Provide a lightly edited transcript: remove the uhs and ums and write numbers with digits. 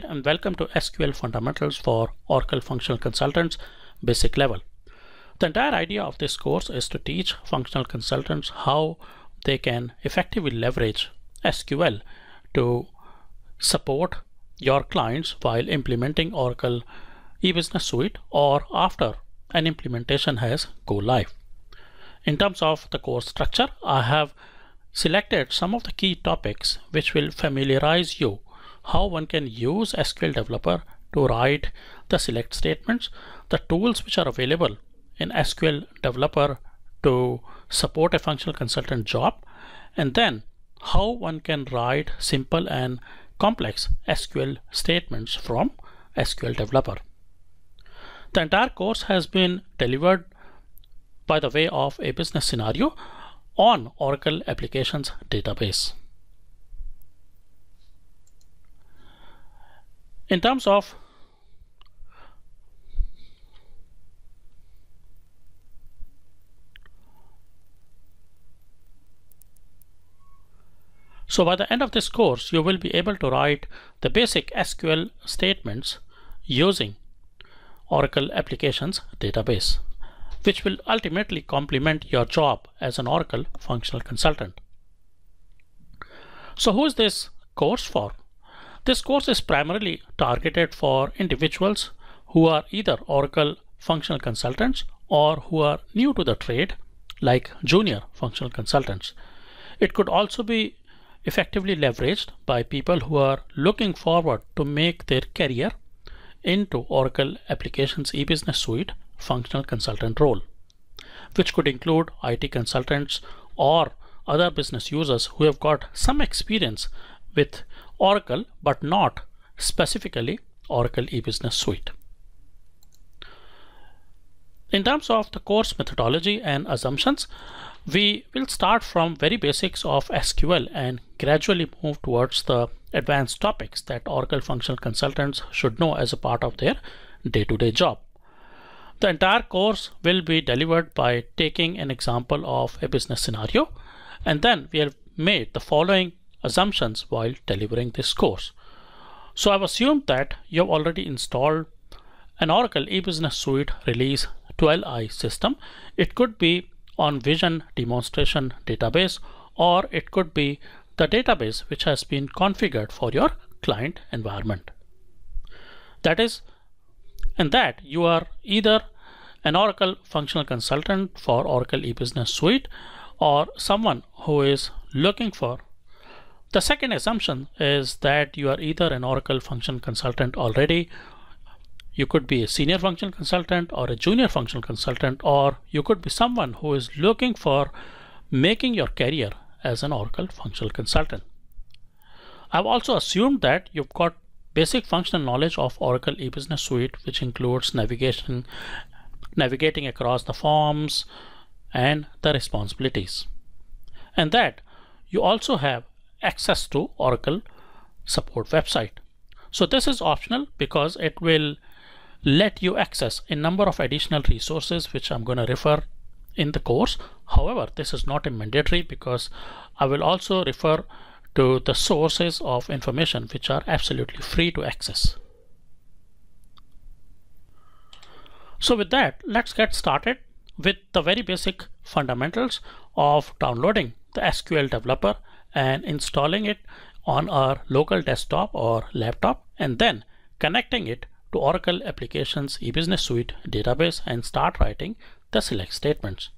there, and welcome to SQL Fundamentals for Oracle Functional Consultants Basic Level. The entire idea of this course is to teach functional consultants how they can effectively leverage SQL to support your clients while implementing Oracle eBusiness Suite or after an implementation has go live. In terms of the course structure, I have selected some of the key topics which will familiarize you how one can use SQL Developer to write the select statements, the tools which are available in SQL Developer to support a functional consultant job, and then how one can write simple and complex SQL statements from SQL Developer. The entire course has been delivered by the way of a business scenario on Oracle Applications Database. In terms of So by the end of this course, you will be able to write the basic SQL statements using Oracle Applications Database, which will ultimately complement your job as an Oracle functional consultant. So who is this course for? This course is primarily targeted for individuals who are either Oracle functional consultants or who are new to the trade, like junior functional consultants. It could also be effectively leveraged by people who are looking forward to make their career into Oracle Applications eBusiness Suite functional consultant role, which could include IT consultants or other business users who have got some experience with Oracle but not specifically Oracle eBusiness Suite. In terms of the course methodology and assumptions, we will start from very basics of SQL and gradually move towards the advanced topics that Oracle functional consultants should know as a part of their day-to-day job. The entire course will be delivered by taking an example of a business scenario, and then we have made the following assumptions while delivering this course. So I've assumed that you have already installed an Oracle eBusiness Suite Release 12i system. It could be on Vision Demonstration Database, or it could be the database which has been configured for your client environment. And that you are either an Oracle functional consultant for Oracle eBusiness Suite or someone who is looking for. The second assumption is that you are either an Oracle functional consultant already. You could be a senior functional consultant or a junior functional consultant, or you could be someone who is looking for making your career as an Oracle functional consultant. I've also assumed that you've got basic functional knowledge of Oracle eBusiness Suite, which includes navigating across the forms and the responsibilities, and that you also have access to Oracle support website. So this is optional because it will let you access a number of additional resources which I'm going to refer in the course. However, this is not a mandatory because I will also refer to the sources of information which are absolutely free to access. So with that, let's get started with the very basic fundamentals of downloading the SQL Developer and installing it on our local desktop or laptop, and then connecting it to Oracle Applications eBusiness Suite database and start writing the select statements.